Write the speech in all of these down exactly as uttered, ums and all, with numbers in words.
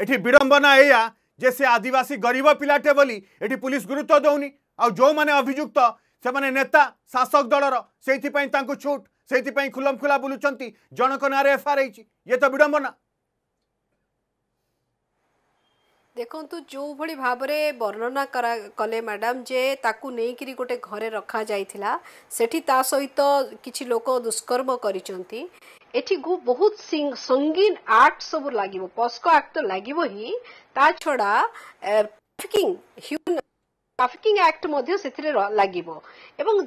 एठी विडंबना एया जे से आदिवासी गरीब पिलाटे बोली एठी पुलिस गुरुत्व दौनी आ जो माने अभियुक्त से माने नेता शासक दलर सेइथिपई तांको छूट सेइथिपई खुलम खुला बुलुचंती जनक नारे एफआईआर आइछि ये तो विडंबना। देखंतु जो भली भाबरे वर्णना करा कले मैडम जे ताकू नेकिरी गोटे घरे रखा जाइथिला सेठी ता सहित किछि लोक दुष्कर्म करिसंती एठी गु बहुत संगीन आर्ट सब लगे पस्को आक्ट तो लगे ही ता छड़ा ट्राफिकिंग ह्यूमन ट्राफिकिंग आक्ट लगे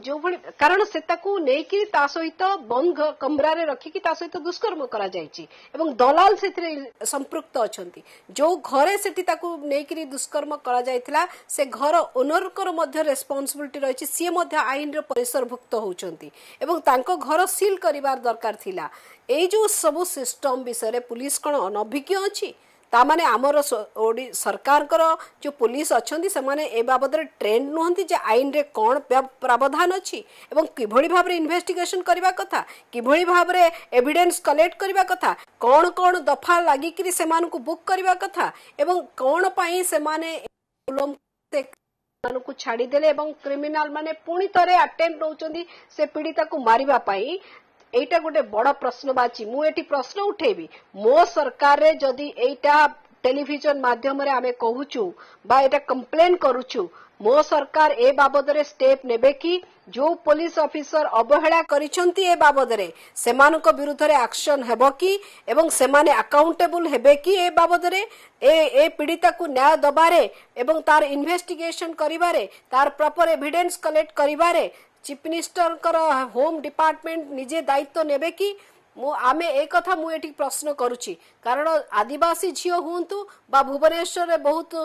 जो भाई कारण से लेकिन सहित बंद कमरा रखिकी सहित दुष्कर्म करा एवं दलाल से संपृक्त अच्छा जो घरे से लेकिन दुष्कर्म करा से घर ओनर को रेस्पॉन्सिबिलिटी रही सी आईन परिसरभुक्त होती घर सील कर दरकार थिला ए जो सब सिस्टम विषय पुलिस कौन अनभिज्ञ अच्छी तामाने आमर सरकार कर जो पुलिस अच्छा से बाबद ट्रेंड नुहति जे आईन रे कौन प्रावधान अच्छी किभली भाव में इन्वेस्टिगेशन करने कथा किभली भाव में एविडेंस कलेक्ट करने कथा कौन कौन दफा लगिकी से बुक करने कथा कौन से छाड़देले क्रिमिनाल माने पुणी थे अटेम्प्ट नौकरी से पीड़िता को मारे एटा गोटे बड़ प्रश्नवाची मु एठी प्रश्न उठेबी मो सरकार रे जदी एटा टेलीविजन माध्यम रे आमे कहूचू बा एटा कंप्लेन करूचू मो सरकार ए बाबद रे स्टेप नेबे की जो पुलिस ऑफिसर अवहेला करिसंती ए बाबद रे सेमान को विरुद्ध रे एक्शन हेबो की एवं सेमाने अकाउंटेबल हेबे की ए बाबद रे ए ए पीड़िता को न्याय दबारे एवं तार इन्वेस्टिगेशन करिबारे तार प्रॉपर एविडेंस कलेक्ट करिबारे चीफ मिनिस्टर कर होम डिपार्टमेंट निजे दायित्व तो नेबे कि मु आमे एक कथा मु एठी प्रश्न करूची कारण आदिवासी झियो हुंतु बा भुवनेश्वर रे बहुत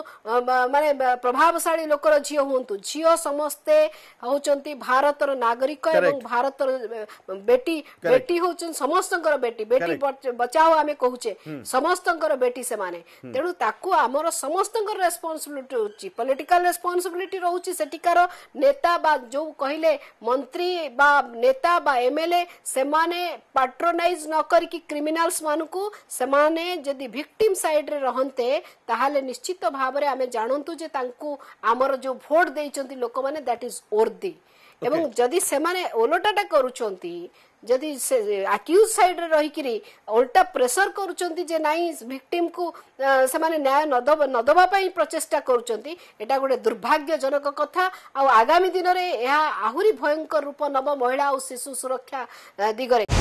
माने प्रभावशाली लोकर झियो हुंतु झियो समस्ते होचंती भारत रो नागरिक एवं भारत रो बेटी बेटी होचन समस्तंकर बेटी बेटी बचाओ आमे कहूचे समस्तंकर बेटी से माने तेनु ताकू हमर समस्तंकर रेस्पोंसिबिलिटी होची पॉलिटिकल रेस्पोंसिबिलिटी रहूची सेटिकार नेता बा जो कहिले मंत्री बा नेता बा एमएलए से माने पाट्रो न करके क्रिमिनल्स मानकू समाने जदि विक्टिम साइड रे रहंते ताहाले निश्चित भाव रे आमे जानंतु जे तांकू आमर जो वोट देइचंती लोक माने दैट इज ओरदी एवं जदि समाने ओलोटाटा करूचंती जदि आक्यूज साइड रे रहिकरी ओल्टा प्रेशर करूचंती जे नाही विक्टिम को समाने न्याय नदब नदबा पई प्रचेष्टा करूचंती एटा गोटे दुर्भाग्यजनक कथा आ आगामी दिन रे एहा आहुरी भयंकर रूप नब महिला और शिशु सुरक्षा दिगरे।